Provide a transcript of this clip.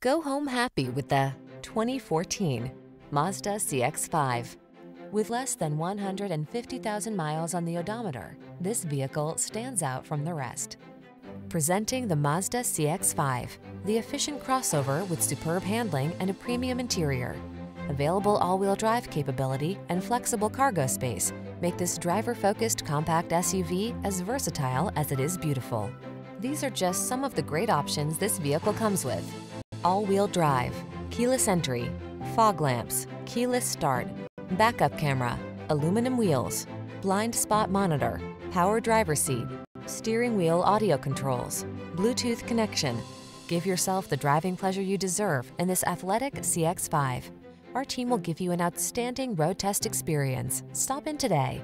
Go home happy with the 2014 Mazda CX-5. With less than 150,000 miles on the odometer, this vehicle stands out from the rest. Presenting the Mazda CX-5, the efficient crossover with superb handling and a premium interior. Available all-wheel drive capability and flexible cargo space make this driver-focused compact SUV as versatile as it is beautiful. These are just some of the great options this vehicle comes with: all-wheel drive, keyless entry, fog lamps, keyless start, backup camera, aluminum wheels, blind spot monitor, power driver's seat, steering wheel audio controls, Bluetooth connection. Give yourself the driving pleasure you deserve in this athletic CX-5. Our team will give you an outstanding road test experience. Stop in today.